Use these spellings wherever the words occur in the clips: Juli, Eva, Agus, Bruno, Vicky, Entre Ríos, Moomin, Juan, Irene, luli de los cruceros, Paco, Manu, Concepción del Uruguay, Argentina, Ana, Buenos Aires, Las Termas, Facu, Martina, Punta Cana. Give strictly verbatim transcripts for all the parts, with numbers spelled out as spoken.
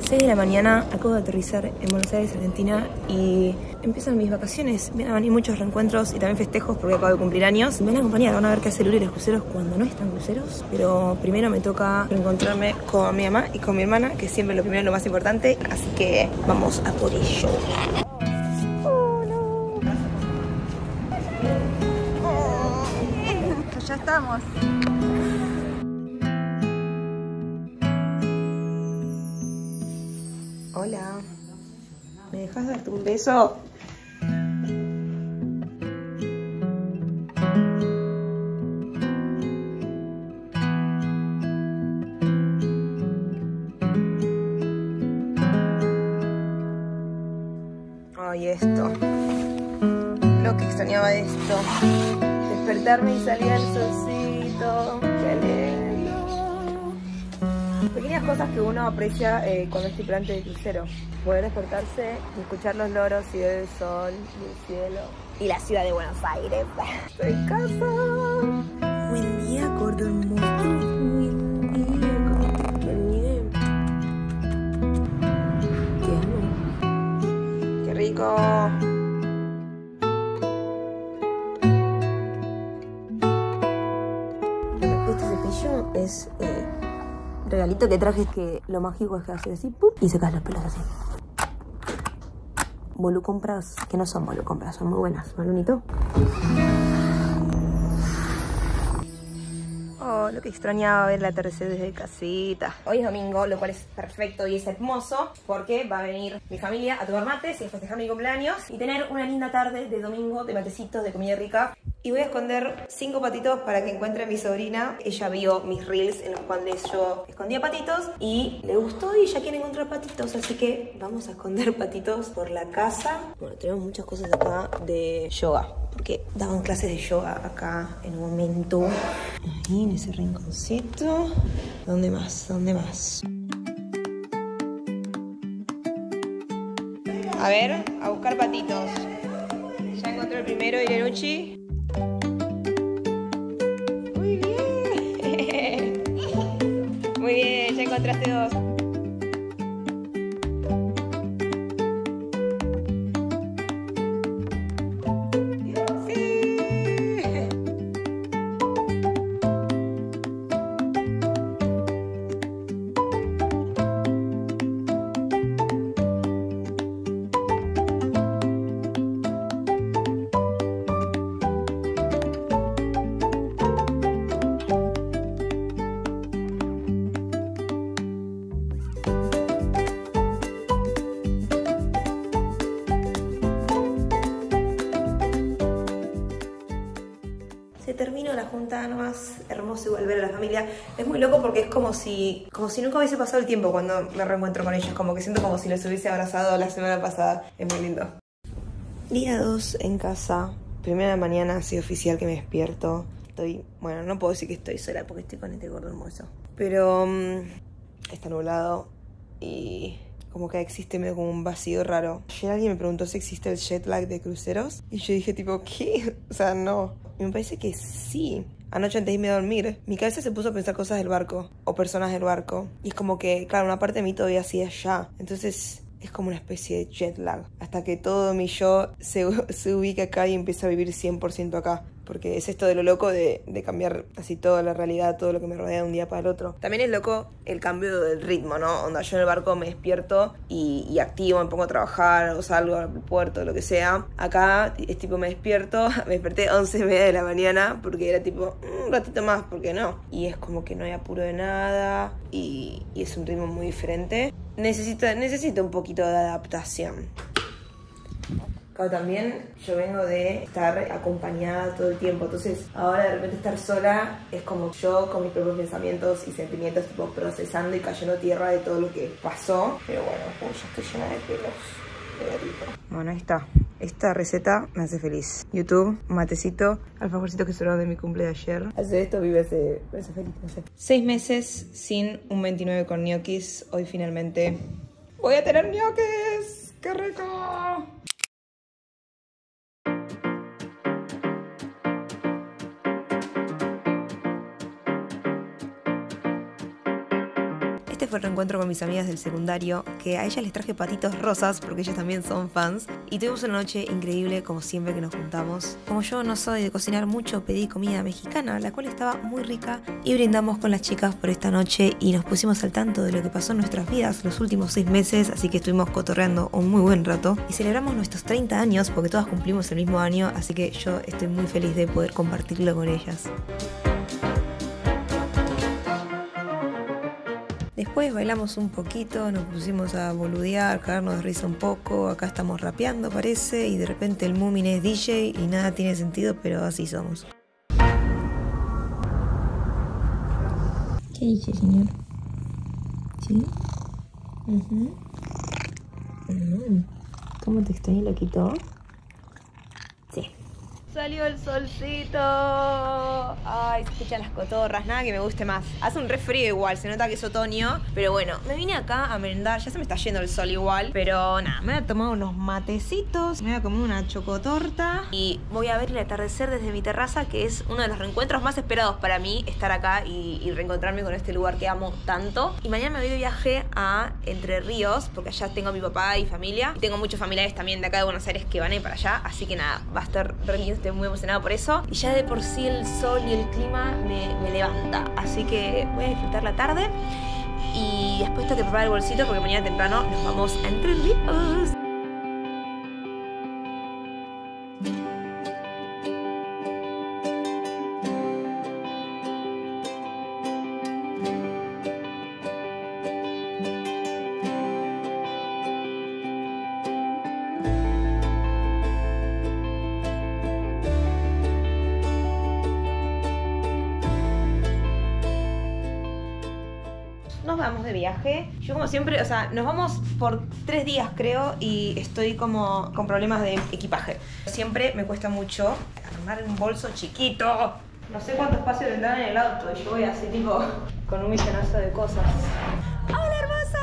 seis de la mañana, acabo de aterrizar en Buenos Aires, Argentina, y empiezan mis vacaciones. Van a venir muchos reencuentros y también festejos porque acabo de cumplir años. Me van a acompañar, van a ver qué hace Luli de los cruceros cuando no están cruceros. Pero primero me toca reencontrarme con mi mamá y con mi hermana, que siempre lo primero es lo más importante. Así que vamos a por ello. Oh, no. Oh. Ya estamos. Hola, ¿me dejas darte un beso? Ay, esto. Lo que extrañaba de esto. Despertarme y salir al solcito. Qué alegre. Pequeñas cosas que uno aprecia eh, cuando es tripulante de crucero. Poder despertarse y escuchar los loros y ver el sol y el cielo. Y la ciudad de Buenos Aires. ¡Estoy en casa! Buen día, gordo hermoso. Buen día, gordo. Buen día. ¡Qué rico! Este cepillo es... Eh, regalito que traje, es que lo mágico es que haces así, ¡pum!, y secas los pelos así. Volucompras, que no son volucompras, son muy buenas. Malunito. Oh, lo que extrañaba ver el atardecer desde casita. Hoy es domingo, lo cual es perfecto y es hermoso, porque va a venir mi familia a tomar mates y a festejar mi cumpleaños y tener una linda tarde de domingo, de matecitos, de comida rica. Y voy a esconder cinco patitos para que encuentre a mi sobrina. Ella vio mis reels en los cuales yo escondía patitos y le gustó y ya quiere encontrar patitos. Así que vamos a esconder patitos por la casa. Bueno, tenemos muchas cosas acá de yoga, porque daban clases de yoga acá en un momento. Ahí en ese rinconcito. ¿Dónde más? ¿Dónde más? A ver, a buscar patitos. Ya encontré el primero, Irene. Muy bien, ya encontraste dos. Sí. Termino la junta, nomás hermoso igual ver a la familia. Es muy loco porque es como si como si nunca hubiese pasado el tiempo cuando me reencuentro con ellos. Como que siento como si los hubiese abrazado la semana pasada. Es muy lindo. Día dos en casa. Primera de la mañana, así oficial que me despierto. Estoy, bueno, no puedo decir que estoy sola porque estoy con este gordo hermoso. Pero um, está nublado y... como que existe medio como un vacío raro. Ayer alguien me preguntó si existe el jet lag de cruceros. Y yo dije tipo, ¿qué? O sea, no. Y me parece que sí. Anoche antes de irme a dormir, mi cabeza se puso a pensar cosas del barco. O personas del barco. Y es como que, claro, una parte de mí todavía sigue allá. Entonces, es como una especie de jet lag. Hasta que todo mi yo se, se ubica acá y empieza a vivir cien por ciento acá. Porque es esto de lo loco de, de cambiar así toda la realidad, todo lo que me rodea de un día para el otro. También es loco el cambio del ritmo, ¿no? Onda, yo en el barco me despierto y, y activo, me pongo a trabajar o salgo al puerto, lo que sea. Acá es tipo me despierto, me desperté once y media de la mañana porque era tipo un ratito más, ¿por qué no? Y es como que no hay apuro de nada y, y es un ritmo muy diferente. Necesito, necesito un poquito de adaptación. Claro, también yo vengo de estar acompañada todo el tiempo, entonces ahora de repente estar sola es como yo con mis propios pensamientos y sentimientos tipo procesando y cayendo tierra de todo lo que pasó. Pero bueno, pues ya estoy llena de pelos de gatito. Bueno, ahí está. Esta receta me hace feliz. YouTube, matecito, alfajorcito que sobró de mi cumple de ayer. Hace esto, vive, hace, me hace feliz, no sé. Seis meses sin un veintinueve con ñoquis. Hoy finalmente voy a tener ñoquis. ¡Qué rico! fue el reencuentro con mis amigas del secundario, que a ellas les traje patitos rosas porque ellas también son fans. Y tuvimos una noche increíble como siempre que nos juntamos. Como yo no soy de cocinar mucho, pedí comida mexicana, la cual estaba muy rica. Y brindamos con las chicas por esta noche y nos pusimos al tanto de lo que pasó en nuestras vidas los últimos seis meses. Así que estuvimos cotorreando un muy buen rato. Y celebramos nuestros treinta años porque todas cumplimos el mismo año. Así que yo estoy muy feliz de poder compartirlo con ellas. Después bailamos un poquito, nos pusimos a boludear, cagarnos de risa un poco, acá estamos rapeando parece, y de repente el Moomin es D J y nada tiene sentido, pero así somos. ¿Qué dije, señor? ¿Sí? Uh-huh. Uh-huh. ¿Cómo te extrañé, loquito? Sí. Salió el solcito. Ay, se escuchan las cotorras, nada que me guste más. Hace un re frío igual, se nota que es otoño. Pero bueno, me vine acá a merendar, ya se me está yendo el sol igual. Pero nada, me voy a tomar unos matecitos, me voy a comer una chocotorta. Y voy a ver el atardecer desde mi terraza, que es uno de los reencuentros más esperados para mí. Estar acá y, y reencontrarme con este lugar que amo tanto. Y mañana me voy de viaje a Entre Ríos, porque allá tengo a mi papá y familia. Y tengo muchos familiares también de acá de Buenos Aires que van a ir para allá. Así que nada, va a estar re lindo. Estoy muy emocionada por eso. Y ya de por sí el sol y el clima me, me levanta. Así que voy a disfrutar la tarde. Y después tengo que preparar el bolsito porque mañana temprano nos vamos a Entre Ríos. Nos vamos de viaje. Yo como siempre, o sea, nos vamos por tres días creo y estoy como con problemas de equipaje. Siempre me cuesta mucho armar un bolso chiquito. No sé cuánto espacio tendrán en el auto y yo voy así tipo con un millonazo de cosas. ¡Hola hermosa!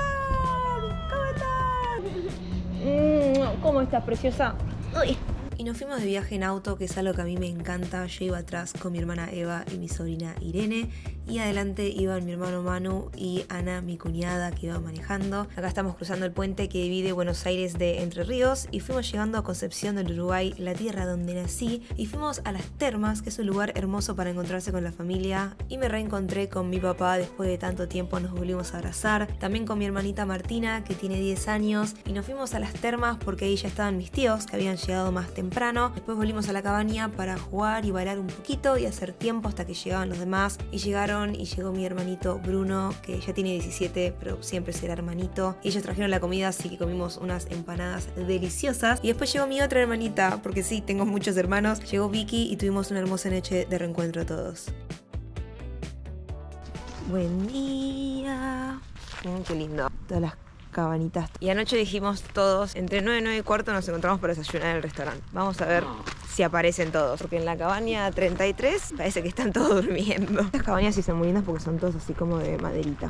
¿Cómo estás? ¿Cómo estás, preciosa? Uy. Y nos fuimos de viaje en auto, que es algo que a mí me encanta. Yo iba atrás con mi hermana Eva y mi sobrina Irene. Y adelante iban mi hermano Manu y Ana, mi cuñada, que iba manejando. Acá estamos cruzando el puente que divide Buenos Aires de Entre Ríos. Y fuimos llegando a Concepción del Uruguay, la tierra donde nací. Y fuimos a Las Termas, que es un lugar hermoso para encontrarse con la familia. Y me reencontré con mi papá después de tanto tiempo. Nos volvimos a abrazar. También con mi hermanita Martina, que tiene diez años. Y nos fuimos a Las Termas porque ahí ya estaban mis tíos, que habían llegado más temprano. Después volvimos a la cabaña para jugar y bailar un poquito y hacer tiempo hasta que llegaban los demás. Y llegaron y llegó mi hermanito Bruno, que ya tiene diecisiete, pero siempre será hermanito. Y ellos trajeron la comida, así que comimos unas empanadas deliciosas. Y después llegó mi otra hermanita, porque sí, tengo muchos hermanos. Llegó Vicky y tuvimos una hermosa noche de reencuentro todos. Buen día. Mm, qué lindo. Todas las cabanitas. Y anoche dijimos todos, entre nueve y nueve y cuarto nos encontramos para desayunar en el restaurante. Vamos a ver si aparecen todos, porque en la cabaña treinta y tres parece que están todos durmiendo. Estas cabañas sí son muy lindas porque son todos así como de maderita.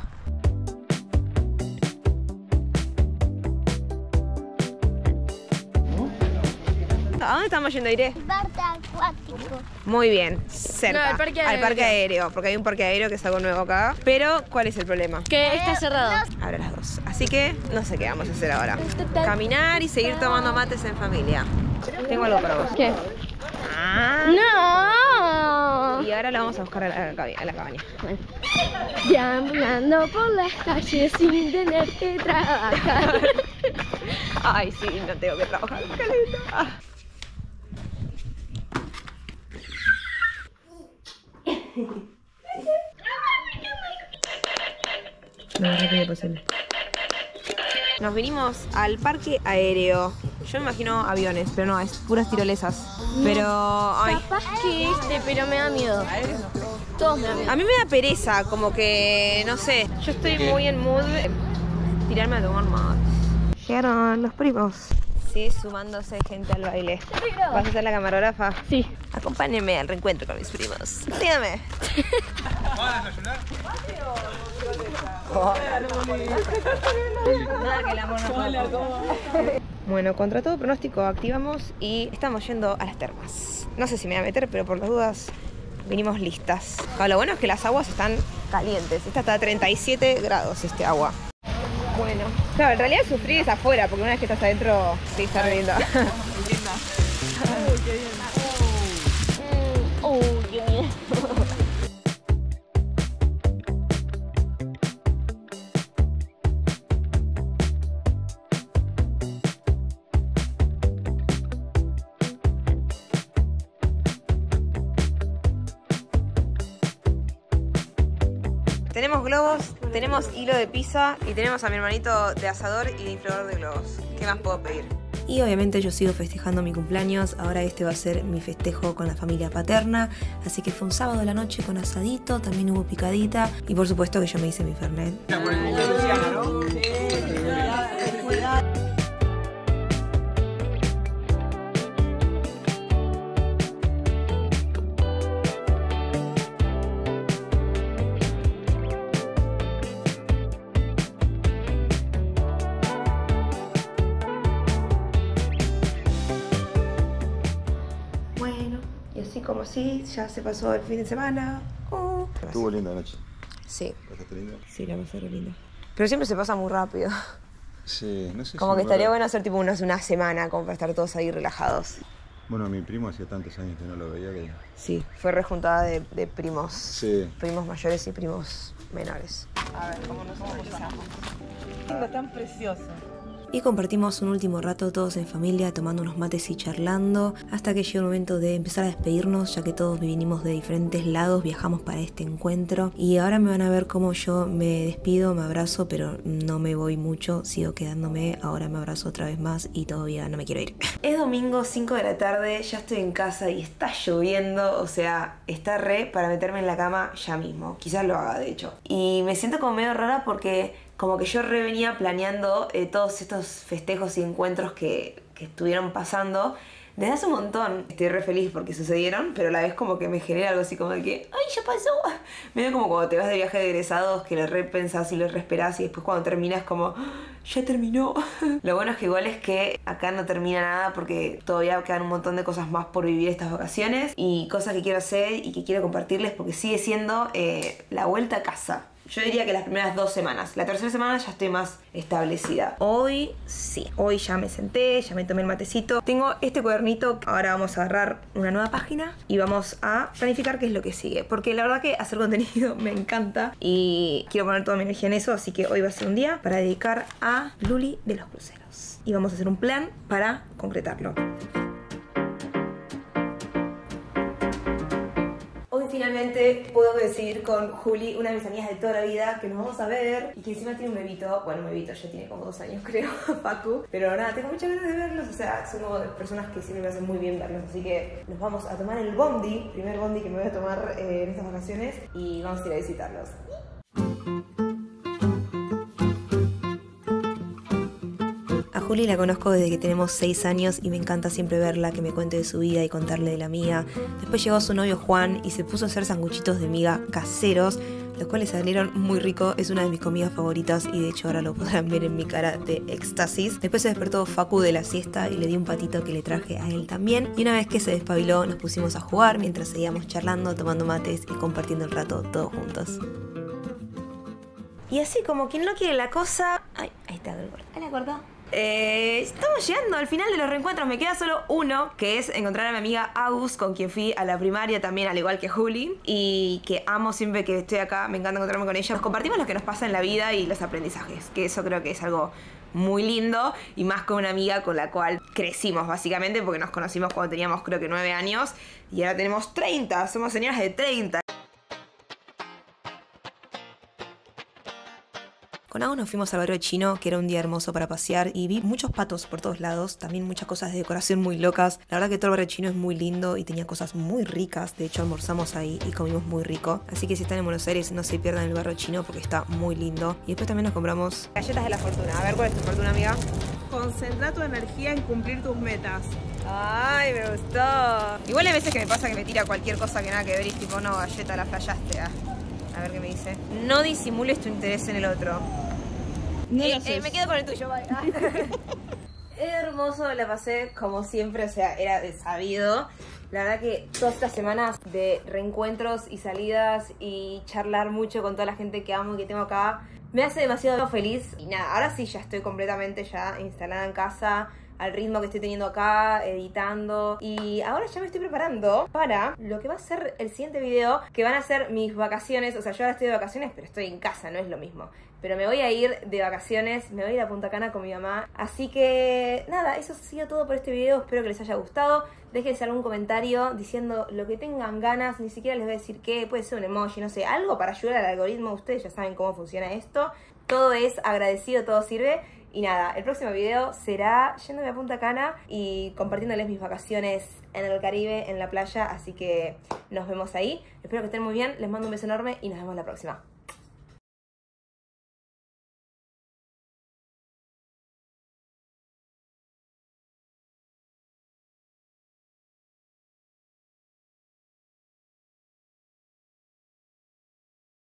¿A dónde estamos yendo, Irene? El parque acuático. Muy bien, cerca. No, parque al parque aéreo, porque hay un parque aéreo que es algo nuevo acá. Pero, ¿cuál es el problema? Que está cerrado. Ahora las dos. Así que no sé qué vamos a hacer ahora. Caminar y seguir tomando mates en familia. Tengo algo para vos. ¿Qué? Ah, ¡no! Y ahora la vamos a buscar a la, a la cabaña. Deambulando por las calles sin tener que trabajar. Ay, sí, no tengo que trabajar. Caleta. No, no. Nos vinimos al parque aéreo. Yo me imagino aviones, pero no, es puras tirolesas. Pero... ay. Capaz que este, pero me da miedo. Todos me da miedo. A mí me da pereza, como que... no sé. Yo estoy muy en mood de tirarme a tomar más. Llegaron los primos. Sí, sumándose gente al baile. ¿Vas a ser la camarógrafa? Sí. Acompáñenme al reencuentro con mis primos. Dígame. ¿Vamos a desayunar? Nada que el amor nos toque. Bueno, contra todo pronóstico activamos y estamos yendo a Las Termas. No sé si me voy a meter, pero por las dudas vinimos listas. Lo bueno es que las aguas están calientes. Esta está a treinta y siete grados, este agua. Bueno, claro, en realidad sufrir es afuera, porque una vez que estás adentro, sí, está riendo. Uy, qué bien. Uy, qué miedo. Tenemos globos, tenemos hilo de pizza y tenemos a mi hermanito de asador y de inflador de globos. ¿Qué más puedo pedir? Y obviamente yo sigo festejando mi cumpleaños. Ahora este va a ser mi festejo con la familia paterna. Así que fue un sábado de la noche con asadito, también hubo picadita. Y por supuesto que yo me hice mi fernet. Como si ya se pasó el fin de semana. Oh. Estuvo linda la noche. Sí. ¿Pasaste linda? Sí, la pasé linda. Pero siempre se pasa muy rápido. Sí, no sé. Como si que estaría bueno hacer tipo unos, una semana como para estar todos ahí relajados. Bueno, mi primo hacía tantos años que no lo veía que... Sí, fue rejuntada de, de primos. Sí. Primos mayores y primos menores. A ver, ¿cómo nos movilizamos? Lindo, tan precioso. Y compartimos un último rato todos en familia, tomando unos mates y charlando, hasta que llegó el momento de empezar a despedirnos, ya que todos vinimos de diferentes lados, viajamos para este encuentro. Y ahora me van a ver cómo yo me despido, me abrazo, pero no me voy mucho, sigo quedándome. Ahora me abrazo otra vez más y todavía no me quiero ir. Es domingo, cinco de la tarde, ya estoy en casa y está lloviendo, o sea, está re para meterme en la cama ya mismo. Quizás lo haga, de hecho. Y me siento como medio rara porque... como que yo re venía planeando eh, todos estos festejos y encuentros que, que estuvieron pasando desde hace un montón. Estoy re feliz porque sucedieron, pero a la vez como que me genera algo así como de que ¡ay, ya pasó! Medio como cuando te vas de viaje de egresados, que lo repensás y lo resperás y después cuando terminas como ¡ya terminó! Lo bueno es que igual es que acá no termina nada porque todavía quedan un montón de cosas más por vivir estas vacaciones y cosas que quiero hacer y que quiero compartirles porque sigue siendo eh, la vuelta a casa. Yo diría que las primeras dos semanas. La tercera semana ya estoy más establecida. Hoy sí. Hoy ya me senté, ya me tomé el matecito. Tengo este cuadernito. Ahora vamos a agarrar una nueva página y vamos a planificar qué es lo que sigue. Porque la verdad que hacer contenido me encanta y quiero poner toda mi energía en eso. Así que hoy va a ser un día para dedicar a Luli de los Cruceros. Y vamos a hacer un plan para concretarlo. Finalmente puedo decidir con Juli, una de mis amigas de toda la vida, que nos vamos a ver y que encima tiene un bebito, bueno, un bebito, ya tiene como dos años creo, Paco, pero nada, tengo muchas ganas de verlos, o sea, son como personas que siempre me hacen muy bien verlos, así que nos vamos a tomar el bondi, primer bondi que me voy a tomar eh, en estas vacaciones y vamos a ir a visitarlos. Juli la conozco desde que tenemos seis años y me encanta siempre verla, que me cuente de su vida y contarle de la mía. Después llegó su novio Juan y se puso a hacer sanguchitos de miga caseros, los cuales salieron muy ricos, es una de mis comidas favoritas y de hecho ahora lo podrán ver en mi cara de éxtasis. Después se despertó Facu de la siesta y le di un patito que le traje a él también. Y una vez que se despabiló nos pusimos a jugar mientras seguíamos charlando, tomando mates y compartiendo el rato todos juntos. Y así como quien no quiere la cosa... Ay, ahí está, ahí la cortó. Eh, estamos llegando al final de los reencuentros. Me queda solo uno, que es encontrar a mi amiga Agus, con quien fui a la primaria también, al igual que Juli, y que amo siempre que estoy acá. Me encanta encontrarme con ella. Nos compartimos lo que nos pasa en la vida y los aprendizajes, que eso creo que es algo muy lindo, y más con una amiga con la cual crecimos básicamente, porque nos conocimos cuando teníamos creo que nueve años y ahora tenemos treinta, somos señoras de treinta. Con Agus nos fuimos al barrio chino, que era un día hermoso para pasear, y vi muchos patos por todos lados, también muchas cosas de decoración muy locas. La verdad que todo el barrio chino es muy lindo y tenía cosas muy ricas, de hecho almorzamos ahí y comimos muy rico. Así que si están en Buenos Aires no se pierdan el barrio chino porque está muy lindo. Y después también nos compramos... galletas de la fortuna. A ver, ¿cuál es tu fortuna, amiga? Concentra tu energía en cumplir tus metas. Ay, me gustó. Igual hay veces que me pasa que me tira cualquier cosa que nada que ver y tipo, no, galleta, la flayaste, ¿eh? A ver qué me dice. No disimules tu interés en el otro. No eh, eh, me quedo con el tuyo, vale. hermoso, la pasé como siempre, o sea, era de sabido. La verdad que todas estas semanas de reencuentros y salidas y charlar mucho con toda la gente que amo y que tengo acá, me hace demasiado feliz. Y nada, ahora sí ya estoy completamente ya instalada en casa, al ritmo que estoy teniendo acá, editando. Y ahora ya me estoy preparando para lo que va a ser el siguiente video, que van a ser mis vacaciones. O sea, yo ahora estoy de vacaciones, pero estoy en casa, no es lo mismo. Pero me voy a ir de vacaciones, me voy a ir a Punta Cana con mi mamá. Así que nada, eso ha sido todo por este video. Espero que les haya gustado. Déjense algún comentario diciendo lo que tengan ganas. Ni siquiera les voy a decir qué, puede ser un emoji, no sé, algo para ayudar al algoritmo. Ustedes ya saben cómo funciona esto. Todo es agradecido, todo sirve. Y nada, el próximo video será yéndome a Punta Cana y compartiéndoles mis vacaciones en el Caribe, en la playa. Así que nos vemos ahí. Espero que estén muy bien, les mando un beso enorme y nos vemos la próxima.